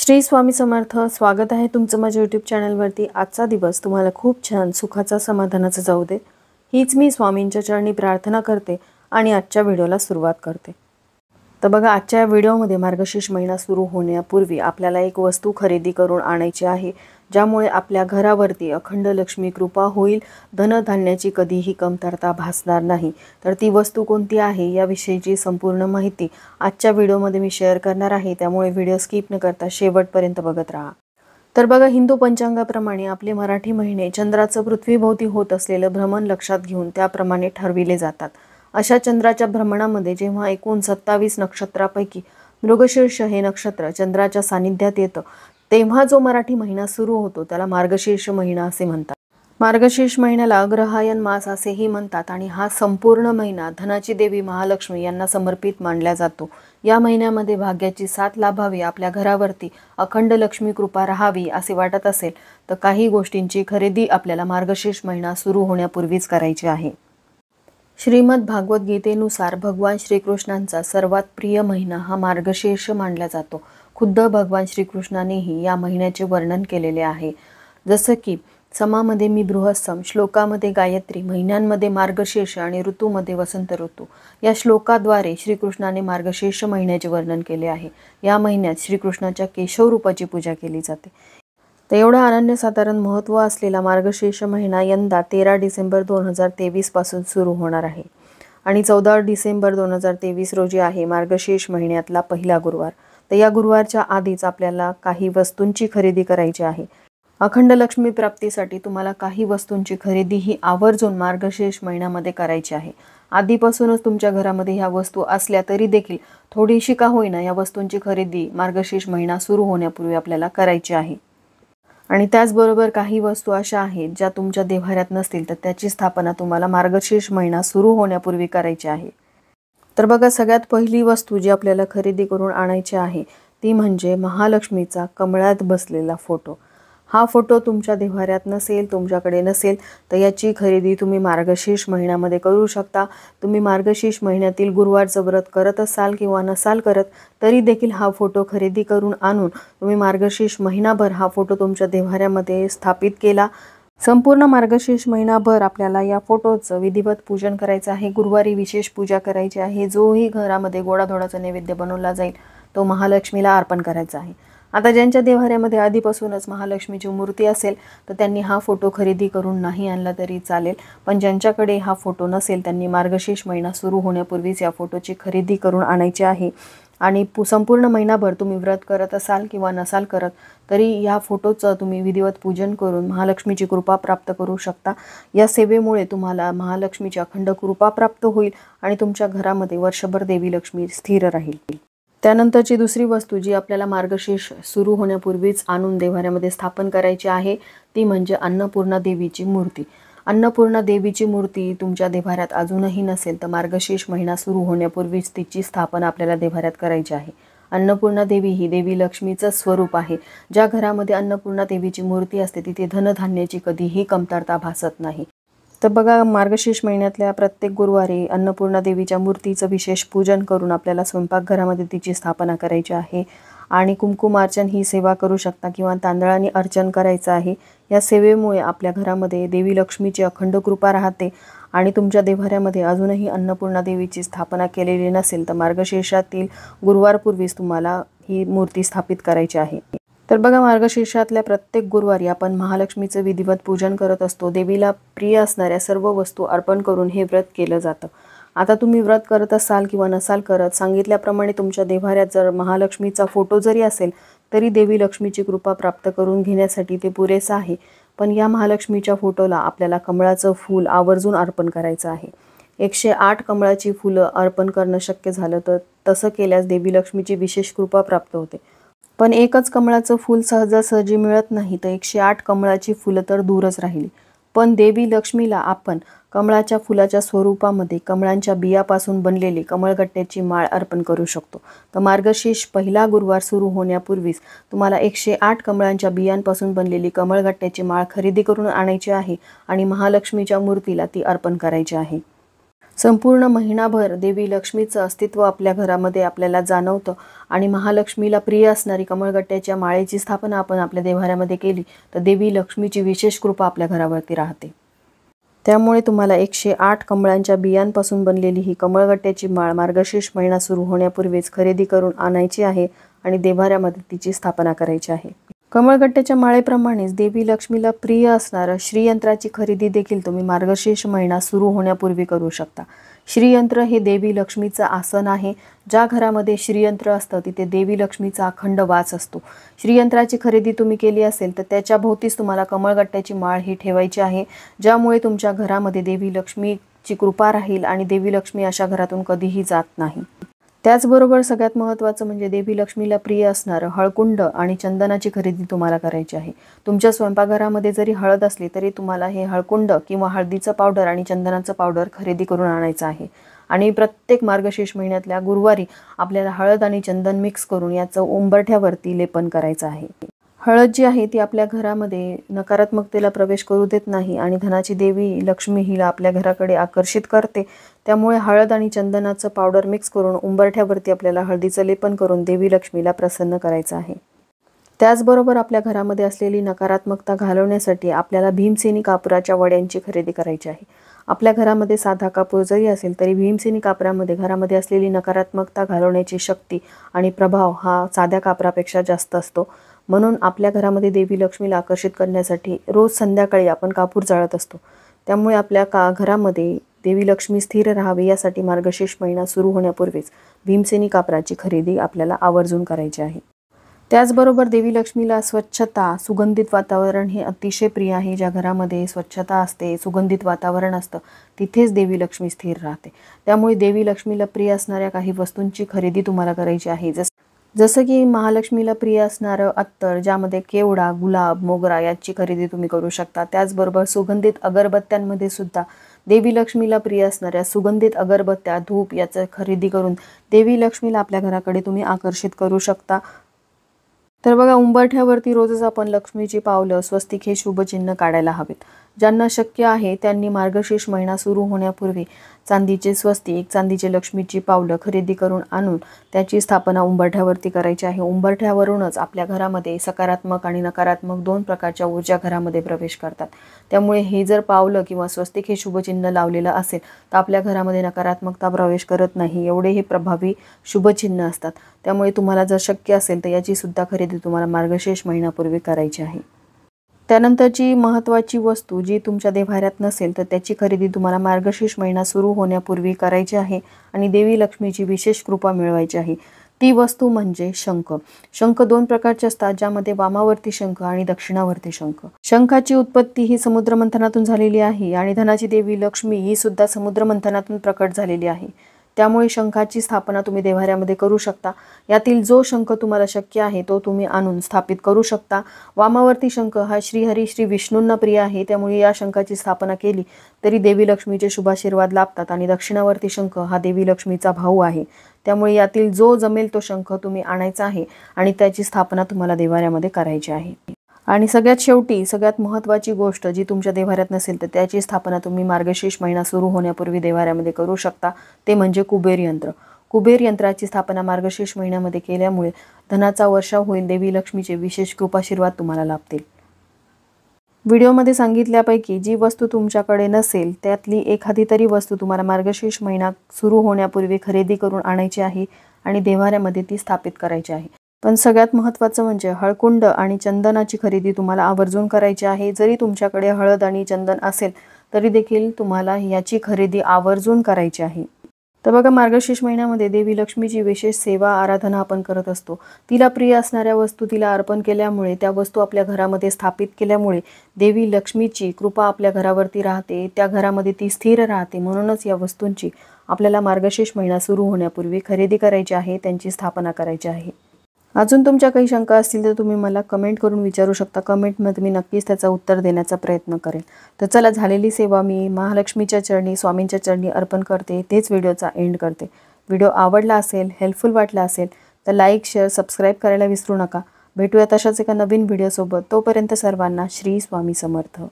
श्री स्वामी समर्थ. स्वागत आहे तुमचं माझ्या यूट्यूब चॅनलवरती. आजचा दिवस तुम्हाला खूप छान सुखाचा समाधानाचा जाऊ दे हीच मी स्वामींच्या चरणी प्रार्थना करते आणि आजच्या व्हिडिओला सुरुवात करते. तर बघा, आजच्या व्हिडिओमध्ये मार्गशीर्ष महिना सुरू होण्यापूर्वी आपल्याला एक वस्तू खरेदी करून आणायची आहे, ज्यामुळे आपल्या घरावरती अखंड लक्ष्मी कृपा होईल, धनधान्याची कधीही कमतरता भासणार नाही. तर ती वस्तू कोणती आहे याविषयीची संपूर्ण माहिती आजच्या व्हिडिओमध्ये मी शेअर करणार आहे, त्यामुळे व्हिडिओ स्किप न करता शेवटपर्यंत बघत राहा. तर बघा, हिंदू पंचांगाप्रमाणे आपले मराठी महिने चंद्राचं पृथ्वीभोवती होत असलेलं भ्रमण लक्षात घेऊन त्याप्रमाणे ठरविले जातात. अशा चंद्राच्या भ्रमणामध्ये जेव्हा एकूण 27 नक्षत्रापैकी मृगशीर्ष हे नक्षत्र चंद्राच्या सानिध्यात येतं तेव्हा जो मराठी महिना सुरू होतो त्याला मार्गशीर्ष महिना असे म्हणतात. मार्गशीर्ष महिन्याला अग्रहायण मास असेही म्हणतात आणि हा संपूर्ण महिना धनाची देवी महालक्ष्मी यांना समर्पित मानला जातो. या महिन्यामध्ये भाग्याची साथ लाभावी, आपल्या घरावरती अखंड लक्ष्मी कृपा राहावी असे वाटत असेल तर काही गोष्टींची खरेदी आपल्याला मार्गशीर्ष महिना सुरू होण्यापूर्वीच करायची आहे. श्रीमद् भागवत गीतेनुसार भगवान श्रीकृष्णांचा सर्वात प्रिय महिना हा मार्गशीर्ष मानला जातो. खुद्द भगवान श्रीकृष्णानेही या महिन्याचे वर्णन केलेले आहे, जसं की समामध्ये मी बृहस्पती, श्लोकामध्ये गायत्री, महिन्यांमध्ये मार्गशीर्ष आणि ऋतूमध्ये वसंत ऋतू. या श्लोकाद्वारे श्रीकृष्णाने मार्गशीर्ष महिन्याचे वर्णन केले आहे. या महिन्यात श्रीकृष्णाच्या केशव रूपाची पूजा केली जाते. तर एवढा अनन्यसाधारण महत्त्व असलेला मार्गशीर्ष महिना यंदा 13 डिसेंबर 2023 पासून सुरू होणार आहे आणि 14 डिसेंबर 2023 रोजी आहे मार्गशीर्ष महिन्यातला पहिला गुरुवार. तर या गुरुवारच्या आधीच आपल्याला काही वस्तूंची खरेदी करायची आहे. अखंड लक्ष्मी प्राप्तीसाठी तुम्हाला काही वस्तूंची खरेदी ही आवर्जून मार्गशीर्ष महिन्यामध्ये करायची आहे. आधीपासूनच तुमच्या घरामध्ये ह्या वस्तू असल्या तरी देखील थोडीशी का होईना या वस्तूंची खरेदी मार्गशीर्ष महिना सुरू होण्यापूर्वी आपल्याला करायची आहे. आणि त्याचबरोबर काही वस्तू अशा आहेत ज्या तुमच्या देव्हाऱ्यात नसतील तर त्याची स्थापना तुम्हाला मार्गशीर्ष महिना सुरू होण्यापूर्वी करायची आहे. तर बघा, सगळ्यात पहिली वस्तू जी आपल्याला खरेदी करून आणायची आहे ती म्हणजे महालक्ष्मीचा कमळात बसलेला फोटो. हा फोटो तुमच्या देव्हाऱ्यात नसेल, तुमच्याकडे नसेल तर याची खरेदी तुम्ही मार्गशीर्ष महिन्यामध्ये करू शकता. तुम्ही मार्गशीर्ष महिन्यातील गुरुवारचं व्रत करत असाल किंवा नसाल करत तरी देखील हा फोटो खरेदी करून आणून तुम्ही मार्गशीर्ष महिनाभर हा फोटो तुमच्या देव्हाऱ्यामध्ये स्थापित केला. संपूर्ण मार्गशीर्ष महिनाभर आपल्याला या फोटोचं विधिवत पूजन करायचं आहे. गुरुवारी विशेष पूजा करायची आहे. जोही घरामध्ये गोडाधोडाचा नैवेद्य बनवला जाईल तो महालक्ष्मीला अर्पण करायचा आहे. आता ज्यांच्या देव्हाऱ्यामध्ये आधीपासूनच महालक्ष्मीची मूर्ती असेल तर त्यांनी हा फोटो खरेदी करून नाही आणला तरी चालेल, पण ज्यांच्याकडे हा फोटो नसेल त्यांनी मार्गशीर्ष महिना सुरू होण्यापूर्वीच या फोटोची खरेदी करून आणायची आहे. आणि संपूर्ण महिनाभर तुम्ही व्रत करत असाल किंवा नसाल करत तरी या फोटोचं तुम्ही विधिवत पूजन करून महालक्ष्मीची कृपा प्राप्त करू शकता. या सेवेमुळे तुम्हाला महालक्ष्मीची अखंड कृपा प्राप्त होईल आणि तुमच्या घरामध्ये वर्षभर देवी लक्ष्मी स्थिर राहील. त्यानंतरची दुसरी वस्तू जी आपल्याला मार्गशीर्ष सुरू होण्यापूर्वीच आणून देव्हाऱ्यामध्ये स्थापन करायची आहे ती म्हणजे अन्नपूर्णा देवीची मूर्ती. अन्नपूर्णा देवीची मूर्ती तुमच्या देव्हाऱ्यात अजूनही नसेल तर मार्गशीर्ष महिना सुरू होण्यापूर्वीच तिची स्थापना आपल्याला देव्हाऱ्यात करायची आहे. अन्नपूर्णा देवी ही देवी लक्ष्मीचं स्वरूप आहे. ज्या घरामध्ये अन्नपूर्णा देवीची मूर्ती असते तिथे धनधान्याची कधीही कमतरता भासत नाही. तर बघा, मार्गशीर्ष महिन्यातल्या प्रत्येक गुरुवारी अन्नपूर्णा देवीच्या मूर्तीचं विशेष पूजन करून आपल्याला स्वयंपाकघरामध्ये तिची स्थापना करायची आहे आणि कुंकुमार्चन ही सेवा करू शकता किंवा तांदळाने अर्चन करायचं आहे. या सेवेमुळे आपल्या घरामध्ये देवी लक्ष्मीची अखंड कृपा राहते आणि तुमच्या देव्हाऱ्यामध्ये अजूनही अन्नपूर्णा देवीची स्थापना केलेली नसेल तर मार्गशीर्षातील गुरुवारपूर्वीच तुम्हाला ही मूर्ती स्थापित करायची आहे. तर बघा, मार्गशीर्षातल्या प्रत्येक गुरुवारी आपण महालक्ष्मीचं विधिवत पूजन करत असतो. देवीला प्रिय असणाऱ्या सर्व वस्तू अर्पण करून हे व्रत केलं जातं. आता तुम्ही व्रत करत असाल किंवा नसाल करत सांगितल्याप्रमाणे तुमच्या देव्हाऱ्यात जर महालक्ष्मीचा फोटो जरी असेल तरी देवी लक्ष्मीची कृपा प्राप्त करून घेण्यासाठी ते पुरेसं आहे. पण या महालक्ष्मीच्या फोटोला आपल्याला कमळाचं फूल आवर्जून अर्पण करायचं आहे. 108 कमळाची फुलं अर्पण करणं शक्य झालं तर तसं केल्यास देवी लक्ष्मीची विशेष कृपा प्राप्त होते. पण एकच कमळाचं फूल सहजासहजी मिळत नाही तर 108 कमळाची फुलं तर दूरच राहिली, पण देवी लक्ष्मीला आपण कमळाच्या फुलाच्या स्वरूपामध्ये कमळांच्या बियापासून बनलेली कमळगट्ट्याची माळ अर्पण करू शकतो. तर मार्गशीर्ष पहिला गुरुवार सुरू होण्यापूर्वीच तुम्हाला 108 कमळांच्या बियांपासून बनलेली कमळगट्ट्याची माळ खरेदी करून आणायची आहे आणि महालक्ष्मीच्या मूर्तीला ती अर्पण करायची आहे. संपूर्ण महिनाभर देवी लक्ष्मीचं अस्तित्व आपल्या घरामध्ये आपल्याला जाणवतं आणि महालक्ष्मीला प्रिय असणारी कमळगट्ट्याच्या माळेची स्थापना आपण आपल्या देव्हाऱ्यामध्ये केली तर देवी लक्ष्मीची विशेष कृपा आपल्या घरावरती राहते। त्यामुळे तुम्हाला 108 कमळांच्या बियांपासून बनलेली ही कमळगट्ट्याची माळ मार्गशीर्ष महिना सुरू होण्यापूर्वीच खरेदी करून आणायची आहे आणि देव्हाऱ्यामध्ये तिची स्थापना करायची आहे। कमळगट्ट्याच्या माळेप्रमाणेच देवी लक्ष्मीला प्रिय असणारा श्रीयंत्राची खरेदी देखील तुम्ही मार्गशीर्ष महिना सुरू होण्यापूर्वी करू शकता। श्रीयंत्र हे देवी लक्ष्मीचं आसन आहे। ज्या घरामध्ये श्रीयंत्र असतं तिथे देवी लक्ष्मीचा अखंड वास असतो। श्रीयंत्राची खरेदी तुम्ही केली असेल तर त्याच्या भोवतीस तुम्हाला कमळगट्ट्याची माळ ही ठेवायची आहे, ज्यामुळे तुमच्या घरामध्ये देवी लक्ष्मीची कृपा राहील आणि देवी लक्ष्मी अशा घरातून कधीही जात नाही। त्याचबरोबर सगळ्यात महत्त्वाचं म्हणजे देवी लक्ष्मीला प्रिय असणारं हळकुंड आणि चंदनाची खरेदी तुम्हाला करायची आहे। तुमच्या स्वयंपाकघरामध्ये जरी हळद असली तरी तुम्हाला हे हळकुंड किंवा हळदीचं पावडर आणि चंदनाचं पावडर खरेदी करून आणायचं आहे आणि प्रत्येक मार्गशीर्ष महिन्यातल्या गुरुवारी आपल्याला हळद आणि चंदन मिक्स करून याचं उंबरठ्यावरती लेपन करायचं आहे। हळद जी आहे ती आपल्या घरामध्ये नकारात्मकतेला प्रवेश करू देत नाही आणि धनाची देवी लक्ष्मी हिला आपल्या घराकडे आकर्षित करते। त्यामुळे हळद आणि चंदनाचं पावडर मिक्स करून उंबरठ्यावरती आपल्याला हळदीचं लेपन करून देवी लक्ष्मीला प्रसन्न करायचं आहे। त्याचबरोबर आपल्या घरामध्ये असलेली नकारात्मकता घालवण्यासाठी आपल्याला भीमसेनी कापुराच्या वड्यांची खरेदी करायची आहे। आपल्या घरामध्ये साधा कापूर जरी असेल तरी भीमसेनी कापरामध्ये घरामध्ये असलेली नकारात्मकता घालवण्याची शक्ती आणि प्रभाव हा साध्या कापरापेक्षा जास्त असतो। म्हणून आपल्या घरामध्ये देवी लक्ष्मीला आकर्षित करण्यासाठी रोज संध्याकाळी आपण कापूर जाळत असतो। त्यामुळे आपल्या घरामध्ये देवी लक्ष्मी स्थिर राहावी यासाठी मार्गशीर्ष महिना सुरू होण्यापूर्वीच भीमसेनी कापराची खरेदी आपल्याला आवर्जून करायची आहे। त्याचबरोबर देवी लक्ष्मीला स्वच्छता सुगंधित वातावरण हे अतिशय प्रिय आहे। ज्या घरामध्ये स्वच्छता असते सुगंधित वातावरण असतं तिथेच देवी लक्ष्मी स्थिर राहते। त्यामुळे देवी लक्ष्मीला प्रिय असणाऱ्या काही वस्तूंची खरेदी तुम्हाला करायची आहे। जसं की महालक्ष्मीला प्रिय असणारं अत्तर ज्यामध्ये केवडा गुलाब मोगरा याची खरेदी तुम्ही करू शकता। त्याचबरोबर सुगंधित अगरबत्त्यांमध्ये सुद्धा देवी लक्ष्मीला प्रिय असणाऱ्या सुगंधित अगरबत्त्या धूप याचं खरेदी करून देवी लक्ष्मीला आपल्या घराकडे तुम्ही आकर्षित करू शकता। तर बघा, उंबरठ्यावरती रोजच आपण लक्ष्मीची पावलं स्वस्तिक हे शुभचिन्ह काढायला हवेत। ज्यांना शक्य आहे त्यांनी मार्गशीर्ष महिना सुरू होण्यापूर्वी चांदीचे स्वस्तिक चांदीचे लक्ष्मीची पावलं खरेदी करून आणून त्याची स्थापना उंबरठ्यावरती करायची आहे। उंबरठ्यावरूनच आपल्या घरामध्ये सकारात्मक आणि नकारात्मक दोन प्रकारच्या ऊर्जा घरामध्ये प्रवेश करतात। त्यामुळे हे जर पावलं किंवा स्वस्तिक हे शुभचिन्ह लावलेलं असेल तर आपल्या घरामध्ये नकारात्मकता प्रवेश करत नाही, एवढे हे प्रभावी शुभचिन्ह असतात। त्यामुळे तुम्हाला जर शक्य असेल तर याची सुद्धा खरेदी तुम्हाला मार्गशीर्ष महिन्यापूर्वी करायची आहे। त्यानंतरची महत्त्वाची वस्तू जी तुमच्या देव्हाऱ्यात नसेल तर त्याची खरेदी तुम्हाला मार्गशीर्ष महिना सुरू होण्यापूर्वी करायची आहे आणि देवी लक्ष्मीची विशेष कृपा मिळवायची आहे। ती वस्तू म्हणजे शंख। शंख दोन प्रकारचे असतात, ज्यामध्ये वामावर्ती शंख आणि दक्षिणावर्ती शंख। शंखाची उत्पत्ती ही समुद्र मंथनातून झालेली आहे आणि धनाची देवी लक्ष्मी ही सुद्धा समुद्र मंथनातून प्रकट झालेली आहे। त्यामुळे शंखाची स्थापना तुम्ही देव्हाऱ्यामध्ये करू शकता। यातील जो शंख तुम्हाला शक्य आहे तो तुम्ही आणून स्थापित करू शकता। वामावर्ती शंख हा श्रीहरी श्री विष्णूंना प्रिय आहे, त्यामुळे या शंखाची स्थापना केली तरी देवी लक्ष्मीचे शुभाशीर्वाद लाभतात आणि दक्षिणावर्ती शंख हा देवी लक्ष्मीचा भाऊ आहे। त्यामुळे यातील जो जमेल तो शंख तुम्ही आणायचा आहे आणि त्याची स्थापना तुम्हाला देव्हाऱ्यामध्ये करायची आहे। आणि सगळ्यात शेवटी सगळ्यात महत्त्वाची गोष्ट जी तुमच्या देव्हाऱ्यात नसेल तर त्याची स्थापना तुम्ही मार्गशीर्ष महिना सुरू होण्यापूर्वी देव्हाऱ्यामध्ये करू शकता, ते म्हणजे कुबेर यंत्र। कुबेर यंत्राची स्थापना मार्गशीर्ष महिन्यामध्ये केल्यामुळे धनाचा वर्षाव होईल, देवी लक्ष्मीचे विशेष कृपाशीर्वाद तुम्हाला लाभतील। व्हिडिओमध्ये सांगितल्यापैकी जी वस्तू तुमच्याकडे नसेल त्यातली एखादी तरी वस्तू तुम्हाला मार्गशीर्ष महिना सुरू होण्यापूर्वी खरेदी करून आणायची आहे आणि देव्हाऱ्यामध्ये ती स्थापित करायची आहे। पण सगळ्यात महत्त्वाचं म्हणजे हळकुंड आणि चंदनाची खरेदी तुम्हाला आवर्जून करायची आहे। जरी तुमच्याकडे हळद आणि चंदन असेल तरी देखील तुम्हाला याची खरेदी आवर्जून करायची आहे। तर बघा, मार्गशीर्ष महिन्यामध्ये देवी लक्ष्मीची विशेष सेवा आराधना आपण करत असतो। तिला प्रिय असणाऱ्या वस्तू तिला अर्पण केल्यामुळे त्या वस्तू आपल्या घरामध्ये स्थापित केल्यामुळे देवी लक्ष्मीची कृपा आपल्या घरावरती राहते, त्या घरामध्ये ती स्थिर राहते। म्हणूनच या वस्तूंची आपल्याला मार्गशीर्ष महिना सुरू होण्यापूर्वी खरेदी करायची आहे, त्यांची स्थापना करायची आहे। अजून तुमच्या काही शंका असतील तर तुम्ही मला कमेंट करून विचारू शकता। कमेंटमध्ये मी नक्कीच त्याचं उत्तर देण्याचा प्रयत्न करेन। तर चला, झालेली सेवा मी महालक्ष्मीच्या चरणी स्वामींच्या चरणी अर्पण करते, तेच व्हिडिओचा एंड करते। व्हिडिओ आवडला असेल, हेल्पफुल वाटला असेल तर लाईक शेअर सबस्क्राईब करायला विसरू नका। भेटूया तशाच एका नवीन व्हिडिओसोबत, तोपर्यंत सर्वांना श्री स्वामी समर्थ।